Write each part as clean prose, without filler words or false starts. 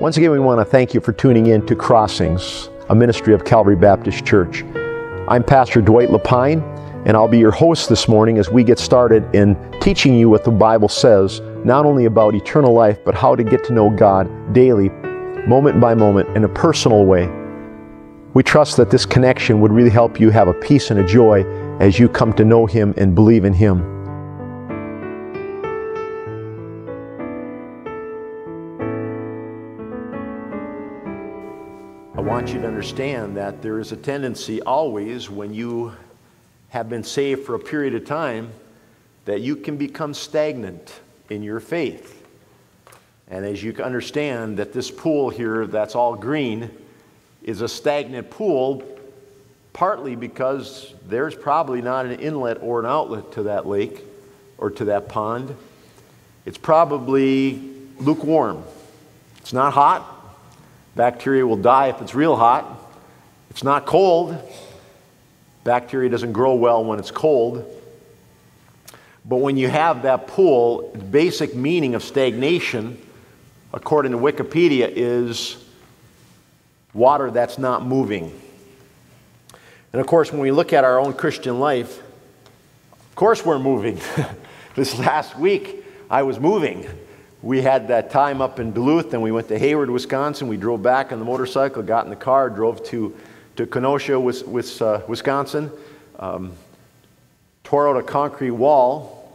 Once again, we want to thank you for tuning in to Crossings, a ministry of Calvary Baptist Church. I'm Pastor Dwight LaPine, and I'll be your host this morning as we get started in teaching you what the Bible says, not only about eternal life, but how to get to know God daily, moment by moment, in a personal way. We trust that this connection would really help you have a peace and a joy as you come to know Him and believe in Him. I want you to understand that there is a tendency always, when you have been saved for a period of time, that you can become stagnant in your faith. And as you understand that this pool here that's all green is a stagnant pool, partly because there's probably not an inlet or an outlet to that lake or to that pond. It's probably lukewarm. It's not hot. Bacteria will die if it's real hot. It's not cold. Bacteria doesn't grow well when it's cold. But when you have that pool, the basic meaning of stagnation, according to Wikipedia, is water that's not moving. And of course, when we look at our own Christian life, of course we're moving. This last week, I was moving. We had that time up in Duluth, and we went to Hayward, Wisconsin. We drove back on the motorcycle, got in the car, drove to Kenosha, Wisconsin, tore out a concrete wall,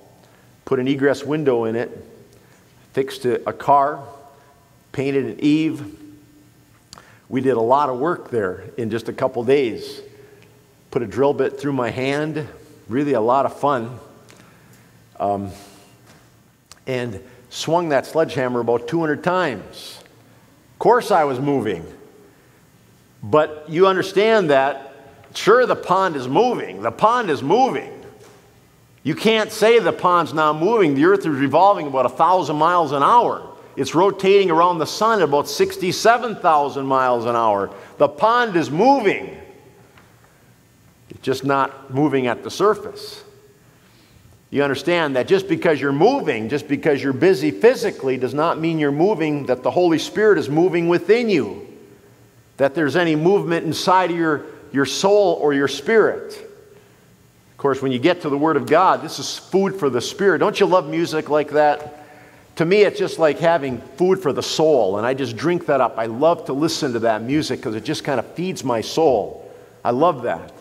put an egress window in it, fixed a car, painted an eave. We did a lot of work there in just a couple days. Put a drill bit through my hand, really a lot of fun. And swung that sledgehammer about 200 times. Of course I was moving. But you understand that, sure, the pond is moving. The pond is moving. You can't say the pond's not moving. The earth is revolving about 1,000 miles an hour. It's rotating around the sun at about 67,000 miles an hour. The pond is moving. It's just not moving at the surface. You understand that just because you're moving, just because you're busy physically, does not mean you're moving, that the Holy Spirit is moving within you, that there's any movement inside of your soul or your spirit. Of course, when you get to the Word of God, this is food for the spirit. Don't you love music like that? To me, it's just like having food for the soul, and I just drink that up. I love to listen to that music because it just kind of feeds my soul. I love that.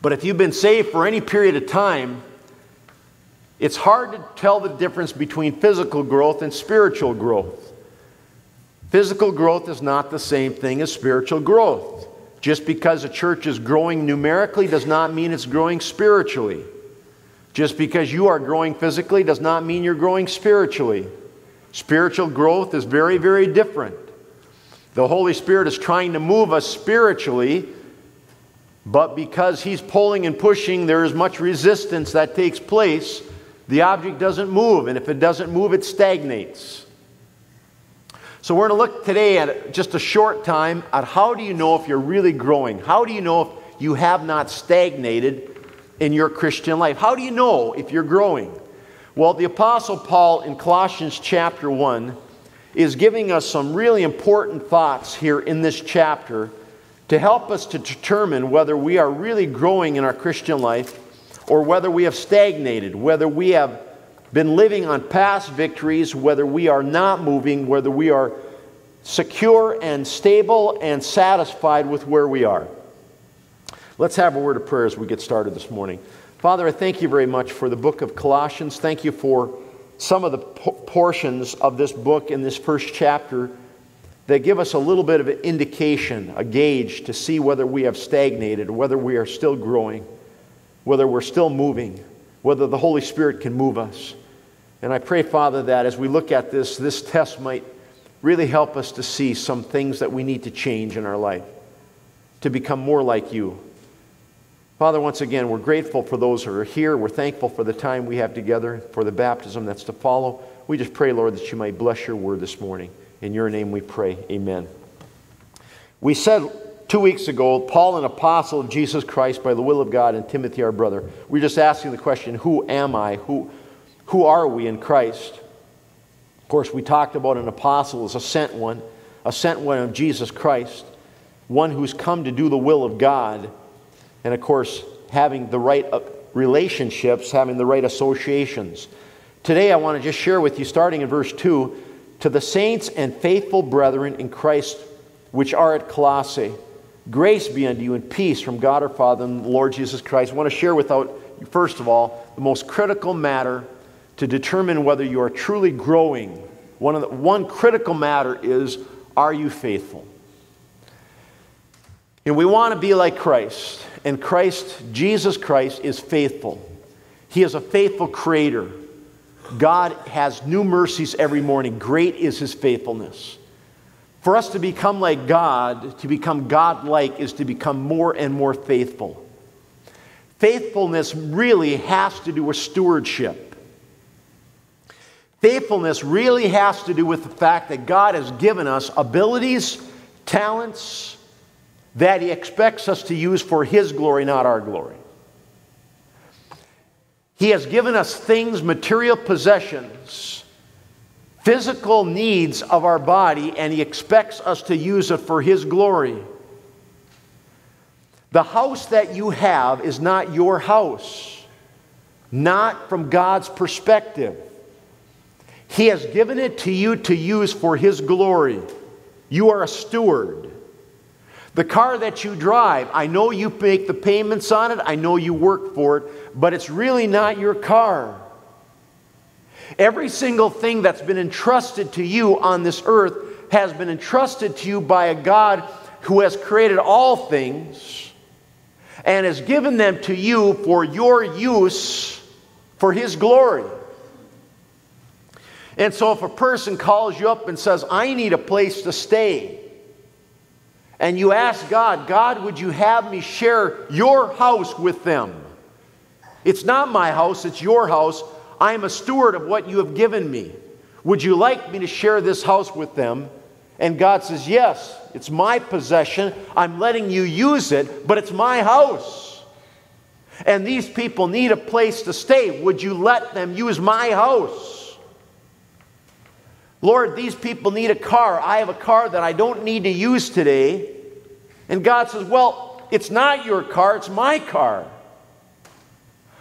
But if you've been saved for any period of time, it's hard to tell the difference between physical growth and spiritual growth. Physical growth is not the same thing as spiritual growth. Just because a church is growing numerically does not mean it's growing spiritually. Just because you are growing physically does not mean you're growing spiritually. Spiritual growth is very, very different. The Holy Spirit is trying to move us spiritually, but because He's pulling and pushing, there is much resistance that takes place. The object doesn't move, and if it doesn't move, it stagnates. So we're going to look today at just a short time at how do you know if you're really growing? How do you know if you have not stagnated in your Christian life? How do you know if you're growing? Well, the Apostle Paul in Colossians chapter 1 is giving us some really important thoughts here in this chapter to help us to determine whether we are really growing in our Christian life or whether we have stagnated, whether we have been living on past victories, whether we are not moving, whether we are secure and stable and satisfied with where we are. Let's have a word of prayer as we get started this morning. Father, I thank you very much for the book of Colossians. Thank you for some of the portions of this book in this first chapter that give us a little bit of an indication, a gauge to see whether we have stagnated, whether we are still growing, whether we're still moving, whether the Holy Spirit can move us. And I pray, Father, that as we look at this test might really help us to see some things that we need to change in our life to become more like you. Father, once again, we're grateful for those who are here. We're thankful for the time we have together, for the baptism that's to follow. We just pray, Lord, that you might bless your word this morning. In your name we pray, amen. We said 2 weeks ago, Paul, an apostle of Jesus Christ by the will of God, and Timothy, our brother. We're just asking the question, who am I? Who are we in Christ? course, we talked about an apostle as a sent one of Jesus Christ, one who's come to do the will of God. And of course, having the right relationships, having the right associations. Today I want to just share with you, starting in verse 2, to the saints and faithful brethren in Christ which are at Colossae, grace be unto you and peace from God our Father and the Lord Jesus Christ. I want to share without, first of all, the most critical matter to determine whether you are truly growing. One critical matter is, are you faithful? And we want to be like Christ. And Christ, Jesus Christ, is faithful. He is a faithful creator. God has new mercies every morning. Great is His faithfulness. For us to become like God, to become God-like, is to become more and more faithful. Faithfulness really has to do with stewardship. Faithfulness really has to do with the fact that God has given us abilities, talents, that He expects us to use for His glory, not our glory. He has given us things, material possessions, physical needs of our body, and He expects us to use it for His glory. The house that you have is not your house, not from God's perspective. He has given it to you to use for His glory. You are a steward. The car that you drive, I know you make the payments on it, I know you work for it, but it's really not your car. Every single thing that's been entrusted to you on this earth has been entrusted to you by a God who has created all things and has given them to you for your use, for His glory. And so if a person calls you up and says, I need a place to stay, and you ask God, God, would you have me share your house with them? It's not my house, it's your house. I am a steward of what you have given me. Would you like me to share this house with them? And God says, yes, it's my possession. I'm letting you use it, but it's my house. And these people need a place to stay. Would you let them use my house? Lord, these people need a car. I have a car that I don't need to use today. And God says, well, it's not your car, it's my car.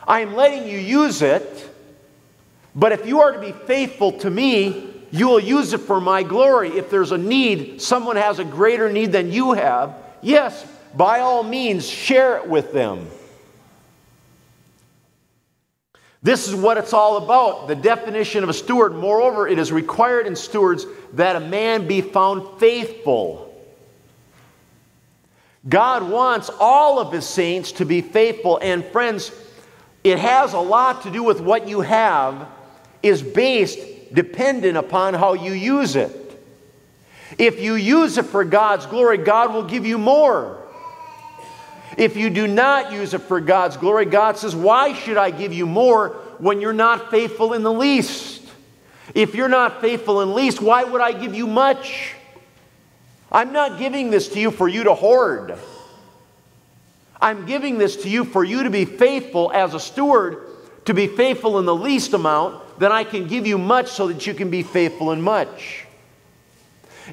I'm letting you use it, but if you are to be faithful to me, you will use it for my glory. If there's a need, someone has a greater need than you have, yes, by all means, share it with them. This is what it's all about, the definition of a steward. Moreover, it is required in stewards that a man be found faithful. God wants all of His saints to be faithful. And friends, it has a lot to do with what you have is based, dependent upon how you use it. If you use it for God's glory, God will give you more. If you do not use it for God's glory, God says, why should I give you more when you're not faithful in the least? If you're not faithful in the least, why would I give you much? I'm not giving this to you for you to hoard. I'm giving this to you for you to be faithful as a steward, to be faithful in the least amount, then I can give you much so that you can be faithful in much.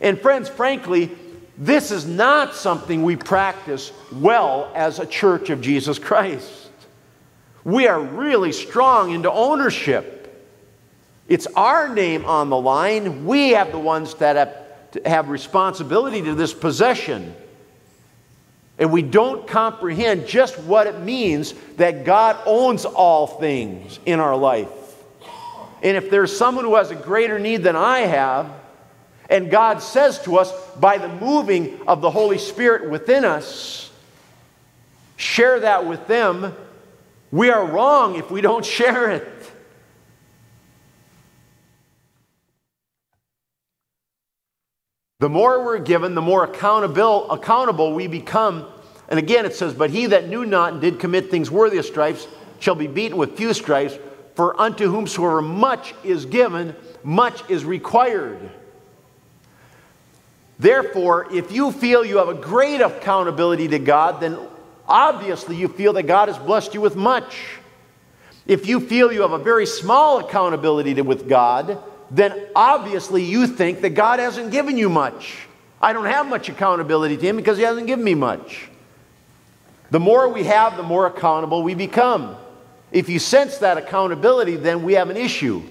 And friends, frankly, this is not something we practice well as a church of Jesus Christ. We are really strong into ownership. It's our name on the line. We have the ones that have responsibility to this possession. And we don't comprehend just what it means that God owns all things in our life. And if there's someone who has a greater need than I have, and God says to us, by the moving of the Holy Spirit within us, share that with them. We are wrong if we don't share it. The more we're given, the more accountable we become. And again, it says, but he that knew not and did commit things worthy of stripes shall be beaten with few stripes, for unto whomsoever much is given, much is required. Therefore, if you feel you have a great accountability to God, then obviously you feel that God has blessed you with much. If you feel you have a very small accountability with God, then obviously you think that God hasn't given you much. I don't have much accountability to Him because He hasn't given me much. The more we have, the more accountable we become. If you sense that accountability, then we have an issue.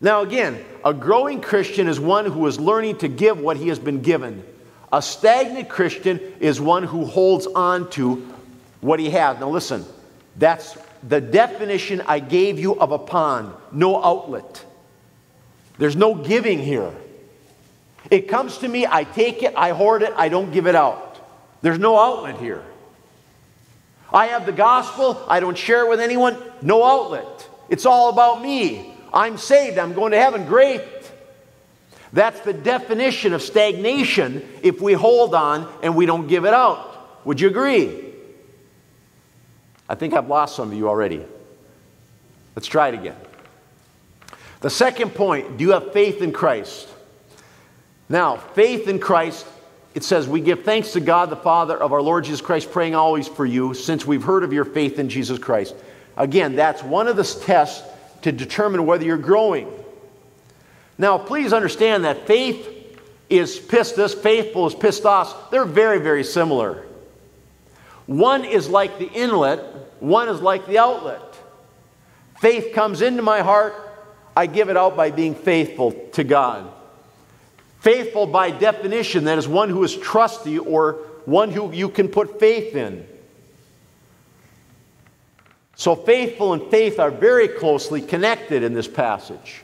Now again, a growing Christian is one who is learning to give what he has been given. A stagnant Christian is one who holds on to what he has. Now listen, that's the definition I gave you of a pond. No outlet. There's no giving here. It comes to me, I take it, I hoard it, I don't give it out. There's no outlet here. I have the gospel, I don't share it with anyone, no outlet. It's all about me. I'm saved, I'm going to heaven, great. That's the definition of stagnation if we hold on and we don't give it out. Would you agree? I think I've lost some of you already. Let's try it again. The second point, do you have faith in Christ? Now, faith in Christ, it says, we give thanks to God the Father of our Lord Jesus Christ, praying always for you, since we've heard of your faith in Jesus Christ. Again, that's one of the tests to determine whether you're growing. Now, please understand that faith is pistis, faithful is pistos. They're very, very similar. One is like the inlet, one is like the outlet. Faith comes into my heart, I give it out by being faithful to God. Faithful by definition, that is one who is trusty or one who you can put faith in. So faithful and faith are very closely connected in this passage.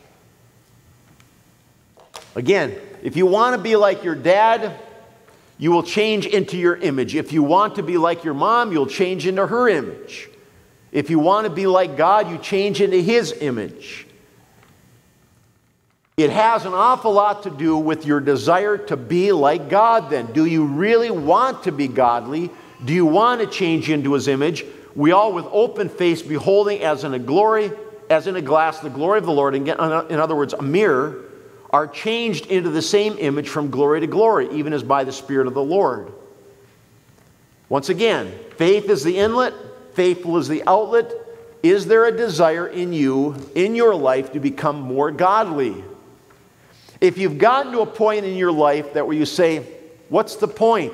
Again, if you want to be like your dad, you will change into your image. If you want to be like your mom, you'll change into her image. If you want to be like God, you change into His image. It has an awful lot to do with your desire to be like God then. Do you really want to be godly? Do you want to change into His image? We all with open face beholding as in a glass the glory of the Lord, in other words, a mirror, are changed into the same image from glory to glory, even as by the Spirit of the Lord. Once again, faith is the inlet, faithful is the outlet. Is there a desire in you, in your life, to become more godly? If you've gotten to a point in your life that where you say, what's the point?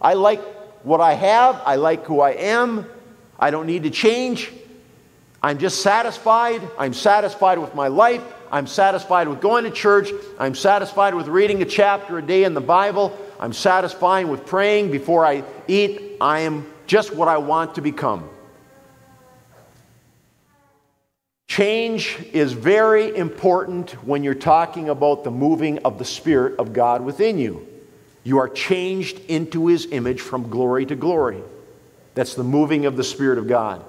I like what I have, I like who I am, I don't need to change. I'm just satisfied. I'm satisfied with my life. I'm satisfied with going to church. I'm satisfied with reading a chapter a day in the Bible. I'm satisfied with praying before I eat. I am just what I want to become. Change is very important when you're talking about the moving of the Spirit of God within you. You are changed into His image from glory to glory. That's the moving of the Spirit of God.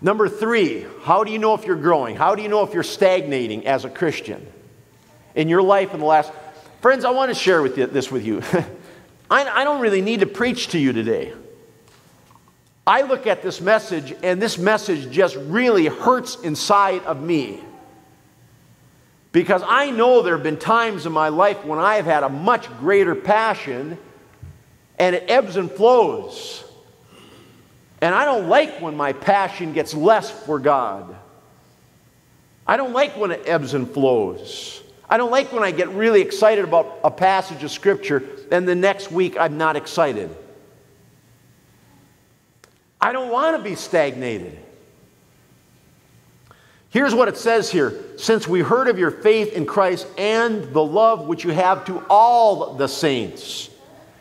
Number three, how do you know if you're growing? How do you know if you're stagnating as a Christian? In your life in the last... Friends, I want to share this with you. I don't really need to preach to you today. I look at this message, and this message just really hurts inside of me. Because I know there have been times in my life when I've had a much greater passion, and it ebbs and flows. And I don't like when my passion gets less for God. I don't like when it ebbs and flows. I don't like when I get really excited about a passage of Scripture, and the next week I'm not excited. I don't want to be stagnated. Here's what it says here. Since we heard of your faith in Christ and the love which you have to all the saints.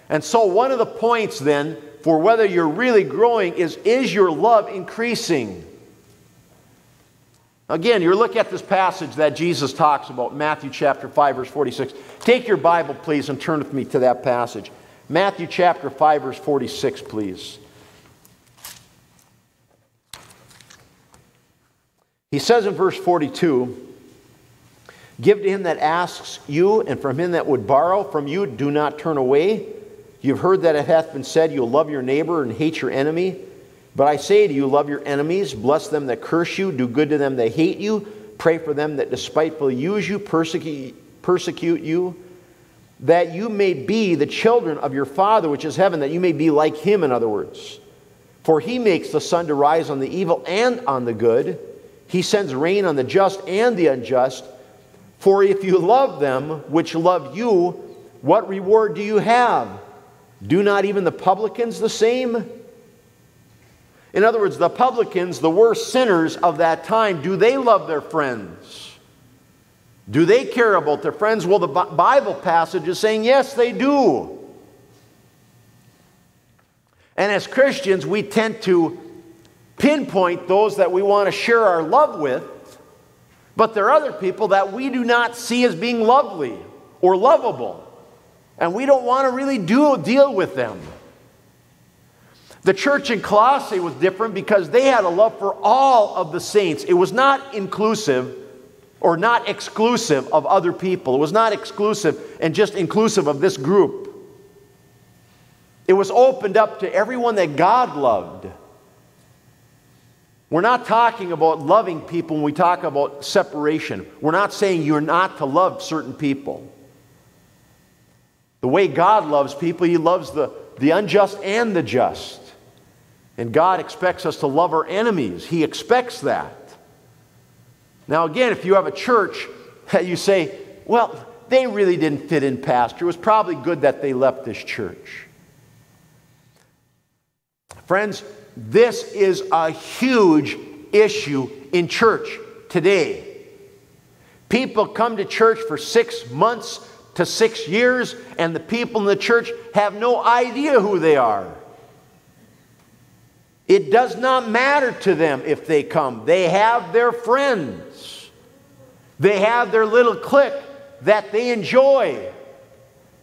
And so one of the points then for whether you're really growing is your love increasing? Again, you look at this passage that Jesus talks about, Matthew chapter 5, verse 46. Take your Bible, please, and turn with me to that passage. Matthew chapter 5, verse 46, please. He says in verse 42, give to him that asks you, and from him that would borrow from you, do not turn away. You've heard that it hath been said, you'll love your neighbor and hate your enemy. But I say to you, love your enemies, bless them that curse you, do good to them that hate you, pray for them that despitefully use you, persecute you, that you may be the children of your Father which is heaven, that you may be like Him, in other words. For He makes the sun to rise on the evil and on the good. He sends rain on the just and the unjust. For if you love them which love you, what reward do you have? Do not even the publicans the same? In other words, the publicans, the worst sinners of that time, do they love their friends? Do they care about their friends? Well, the Bible passage is saying, yes, they do. And as Christians, we tend to pinpoint those that we want to share our love with, but there are other people that we do not see as being lovely or lovable, and we don't want to really deal with them. The church in Colossae was different because they had a love for all of the saints. It was not inclusive or not exclusive of other people. It was not exclusive and just inclusive of this group. It was opened up to everyone that God loved. We're not talking about loving people when we talk about separation. We're not saying you're not to love certain people. The way God loves people, He loves the unjust and the just. And God expects us to love our enemies. He expects that. Now again, if you have a church that you say, well, they really didn't fit in, Pastor. It was probably good that they left this church. Friends, this is a huge issue in church today. People come to church for 6 months to 6 years, and the people in the church have no idea who they are. It does not matter to them if they come. They have their friends. They have their little clique that they enjoy.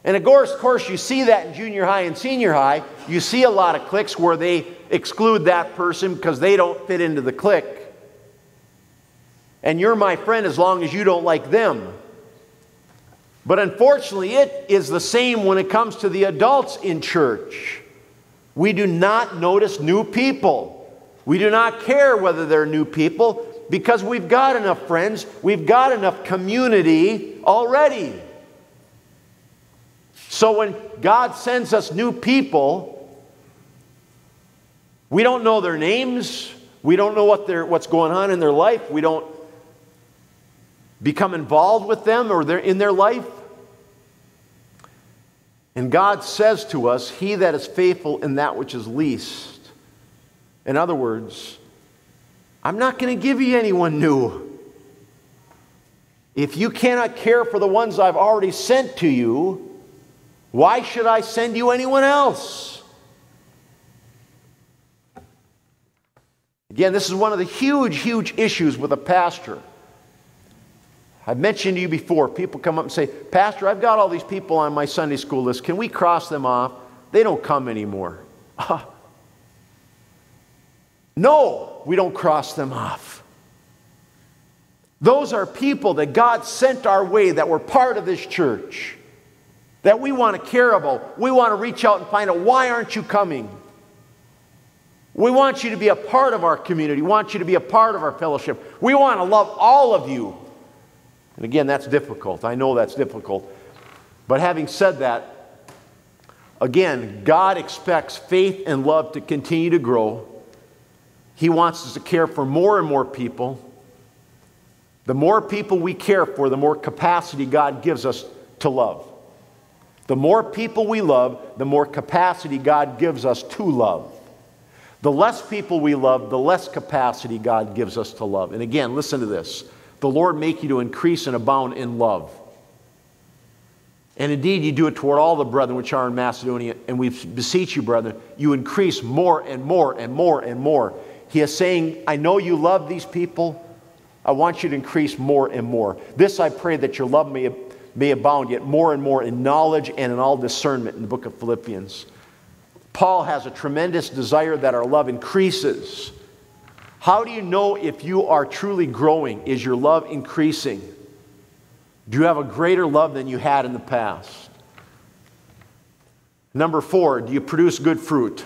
And of course, you see that in junior high and senior high. You see a lot of cliques where they exclude that person because they don't fit into the clique. And you're my friend as long as you don't like them. But unfortunately, it is the same when it comes to the adults in church. We do not notice new people. We do not care whether they're new people because we've got enough friends. We've got enough community already. So when God sends us new people, we don't know their names. We don't know what's going on in their life. We don't become involved with them or in their life. And God says to us, he that is faithful in that which is least. In other words, I'm not going to give you anyone new. If you cannot care for the ones I've already sent to you, why should I send you anyone else? Again, this is one of the huge, huge issues with a pastor. I've mentioned to you before, people come up and say, Pastor, I've got all these people on my Sunday school list. Can we cross them off? They don't come anymore. No, we don't cross them off. Those are people that God sent our way that were part of this church, that we want to care about. We want to reach out and find out, why aren't you coming? We want you to be a part of our community. We want you to be a part of our fellowship. We want to love all of you. And again, that's difficult. I know that's difficult. But having said that, again, God expects faith and love to continue to grow. He wants us to care for more and more people. The more people we care for, the more capacity God gives us to love. The more people we love, the more capacity God gives us to love. The less people we love, the less capacity God gives us to love. And again, listen to this. The Lord make you to increase and abound in love. And indeed, you do it toward all the brethren which are in Macedonia. And we beseech you, brethren, you increase more and more and more and more. He is saying, I know you love these people. I want you to increase more and more. This I pray, that your love may abound yet more and more in knowledge and in all discernment, in the book of Philippians. Paul has a tremendous desire that our love increases. How do you know if you are truly growing? Is your love increasing? Do you have a greater love than you had in the past? Number 4, do you produce good fruit?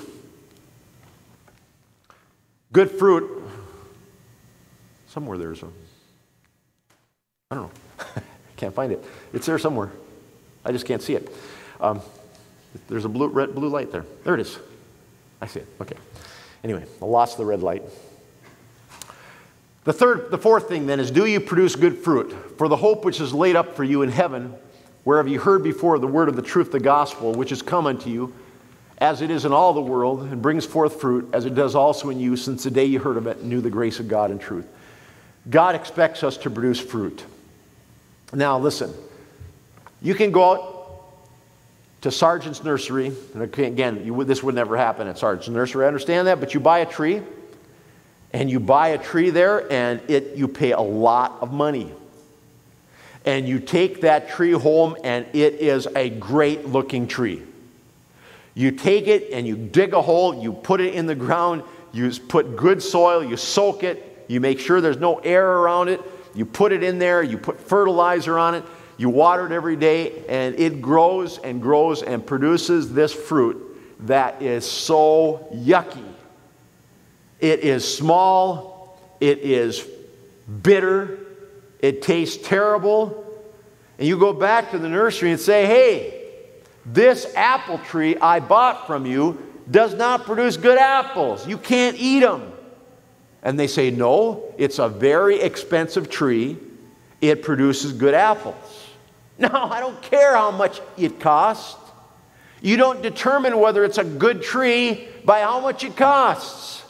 Good fruit. Somewhere there's a... I don't know. Can't find it. It's there somewhere. I just can't see it. There's a blue light there. There it is. I see it. Okay. Anyway, I lost the red light. The fourth thing then is, do you produce good fruit? For the hope which is laid up for you in heaven, where have you heard before the word of the truth, the gospel, which is come unto you, as it is in all the world, and brings forth fruit, as it does also in you, since the day you heard of it and knew the grace of God and truth. God expects us to produce fruit. Now listen, you can go out to Sergeant's Nursery, and again, this would never happen at Sergeant's Nursery, I understand that, but you buy a tree, and you buy a tree there, and you pay a lot of money. And you take that tree home, and it is a great-looking tree. You take it and you dig a hole, you put it in the ground, you put good soil, you soak it, you make sure there's no air around it, you put it in there, you put fertilizer on it, you water it every day, and it grows and grows and produces this fruit that is so yucky. It is small, it is bitter, it tastes terrible, and you go back to the nursery and say, hey, this apple tree I bought from you does not produce good apples. You can't eat them. And they say, no, it's a very expensive tree. It produces good apples. No, I don't care how much it costs. You don't determine whether it's a good tree by how much it costs.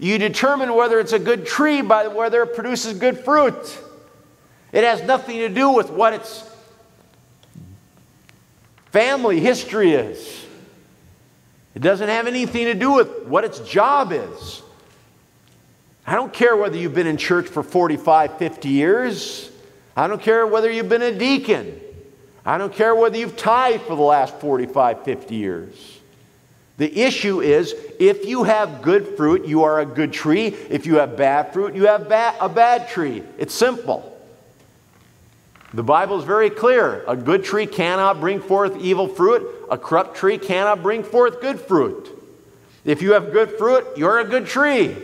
You determine whether it's a good tree by whether it produces good fruit. It has nothing to do with what it's family history is. It doesn't have anything to do with what its job is. I don't care whether you've been in church for 45, 50 years. I don't care whether you've been a deacon. I don't care whether you've tithed for the last 45, 50 years. The issue is, if you have good fruit, you are a good tree. If you have bad fruit, you have a bad tree. It's simple. The Bible is very clear. A good tree cannot bring forth evil fruit. A corrupt tree cannot bring forth good fruit. If you have good fruit, you're a good tree.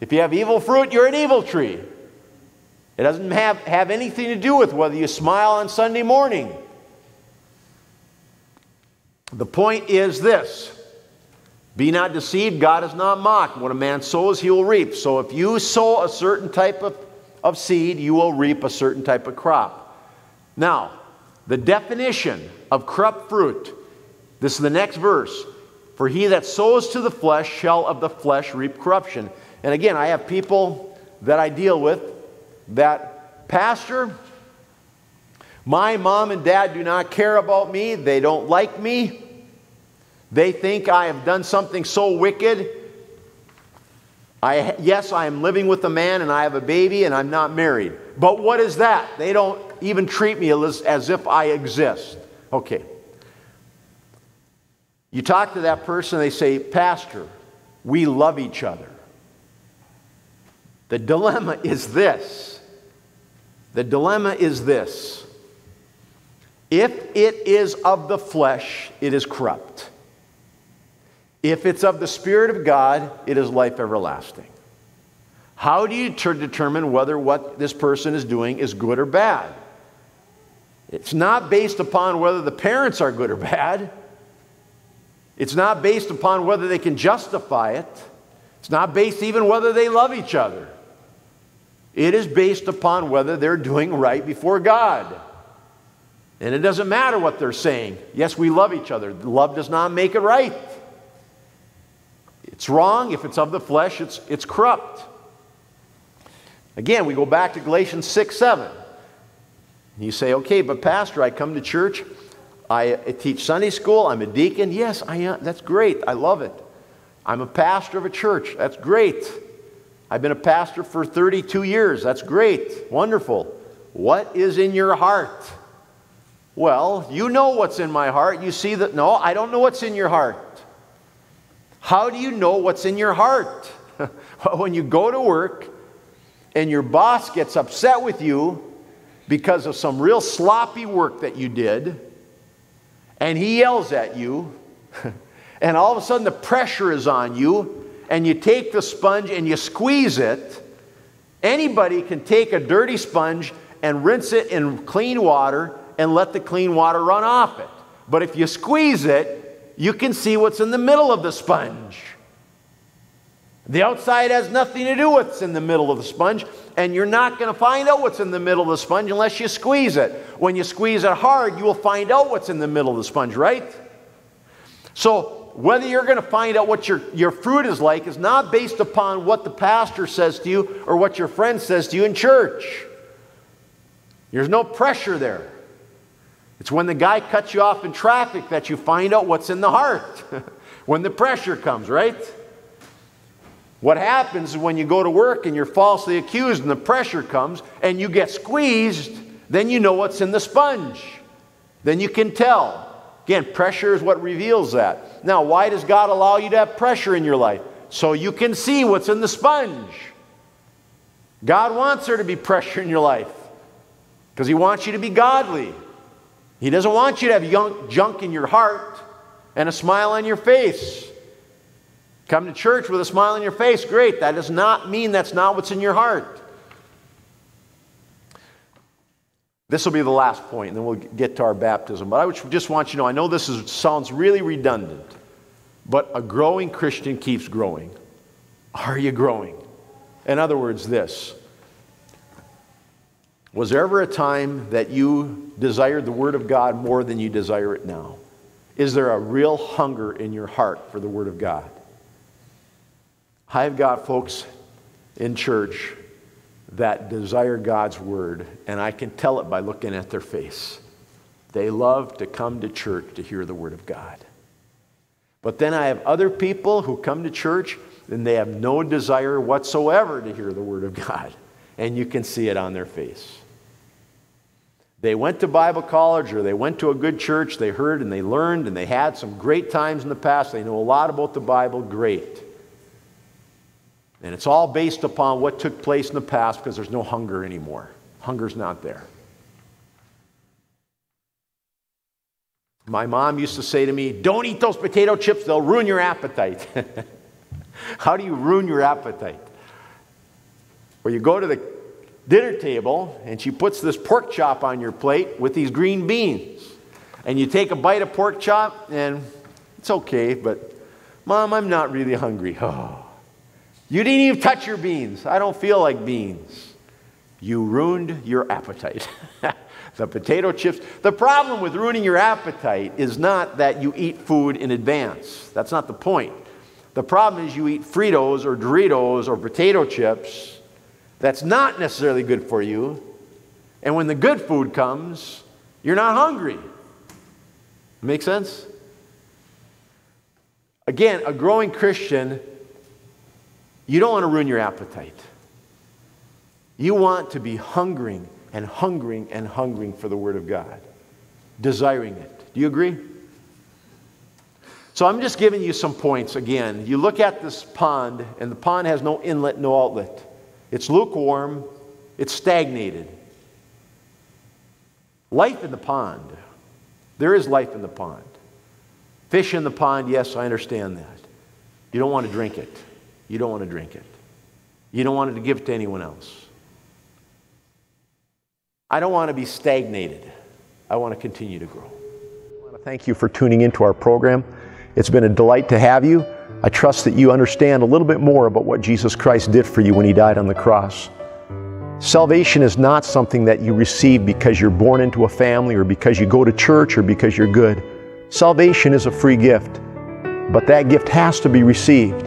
If you have evil fruit, you're an evil tree. It doesn't have anything to do with whether you smile on Sunday morning. The point is this. Be not deceived. God is not mocked. What a man sows, he will reap. So if you sow a certain type of seed, you will reap a certain type of crop. Now, the definition of corrupt fruit, this is the next verse. For he that sows to the flesh shall of the flesh reap corruption. And again, I have people that I deal with that, Pastor, my mom and dad do not care about me. They don't like me. They think I have done something so wicked. Yes, I am living with a man and I have a baby and I'm not married. But what is that? They don't even treat me as if I exist. Okay. You talk to that person, they say, Pastor, we love each other. The dilemma is this. The dilemma is this. If it is of the flesh, it is corrupt. If it's of the Spirit of God, it is life everlasting. How do you determine whether what this person is doing is good or bad? It's not based upon whether the parents are good or bad. It's not based upon whether they can justify it. It's not based even whether they love each other. It is based upon whether they're doing right before God. And it doesn't matter what they're saying. Yes, we love each other. Love does not make it right. It's wrong. If it's of the flesh, it's corrupt. Again, we go back to Galatians 6:7. You say, okay, but Pastor, I come to church. I teach Sunday school. I'm a deacon. Yes, I am. That's great. I love it. I'm a pastor of a church. That's great. I've been a pastor for 32 years. That's great. Wonderful. What is in your heart? Well, you know what's in my heart. You see that? No, I don't know what's in your heart. How do you know what's in your heart? Well, when you go to work and your boss gets upset with you because of some real sloppy work that you did, and he yells at you, and all of a sudden the pressure is on you, and you take the sponge and you squeeze it. Anybody can take a dirty sponge and rinse it in clean water and let the clean water run off it. But if you squeeze it, you can see what's in the middle of the sponge. The outside has nothing to do with what's in the middle of the sponge, and you're not going to find out what's in the middle of the sponge unless you squeeze it. When you squeeze it hard, you will find out what's in the middle of the sponge, right? So whether you're going to find out what your fruit is like is not based upon what the pastor says to you or what your friend says to you in church. There's no pressure there. It's when the guy cuts you off in traffic that you find out what's in the heart, when the pressure comes, right? What happens is when you go to work and you're falsely accused and the pressure comes and you get squeezed, then you know what's in the sponge. Then you can tell. Again, pressure is what reveals that. Now, why does God allow you to have pressure in your life? So you can see what's in the sponge. God wants there to be pressure in your life because He wants you to be godly. He doesn't want you to have junk in your heart and a smile on your face. Come to church with a smile on your face, great. That does not mean that's not what's in your heart. This will be the last point, and then we'll get to our baptism. But I just want you to know, I know this sounds really redundant, but a growing Christian keeps growing. Are you growing? In other words, this. Was there ever a time that you desired the Word of God more than you desire it now? Is there a real hunger in your heart for the Word of God? I've got folks in church that desire God's Word, and I can tell it by looking at their face. They love to come to church to hear the Word of God. But then I have other people who come to church, and they have no desire whatsoever to hear the Word of God, and you can see it on their face. They went to Bible college or they went to a good church, they heard and they learned, and they had some great times in the past. They know a lot about the Bible, great. And it's all based upon what took place in the past because there's no hunger anymore. Hunger's not there. My mom used to say to me, "Don't eat those potato chips, they'll ruin your appetite." How do you ruin your appetite? Well, you go to the dinner table and she puts this pork chop on your plate with these green beans. And you take a bite of pork chop and it's okay, but Mom, I'm not really hungry. Oh. You didn't even touch your beans. I don't feel like beans. You ruined your appetite. The potato chips. The problem with ruining your appetite is not that you eat food in advance. That's not the point. The problem is you eat Fritos or Doritos or potato chips. That's not necessarily good for you. And when the good food comes, you're not hungry. Make sense? Again, a growing Christian, you don't want to ruin your appetite. You want to be hungering and hungering and hungering for the Word of God, desiring it. Do you agree? So I'm just giving you some points again. You look at this pond, and the pond has no inlet, no outlet. It's lukewarm. It's stagnated. Life in the pond. There is life in the pond. Fish in the pond, yes, I understand that. You don't want to drink it. You don't want to drink it. You don't want to give it to anyone else. I don't want to be stagnated. I want to continue to grow. I want to thank you for tuning into our program. It's been a delight to have you. I trust that you understand a little bit more about what Jesus Christ did for you when He died on the cross. Salvation is not something that you receive because you're born into a family or because you go to church or because you're good. Salvation is a free gift, but that gift has to be received.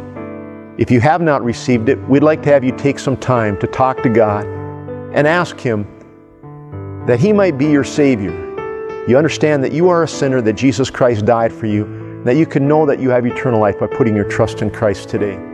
If you have not received it, we'd like to have you take some time to talk to God and ask Him that He might be your Savior. You understand that you are a sinner, that Jesus Christ died for you, that you can know that you have eternal life by putting your trust in Christ today.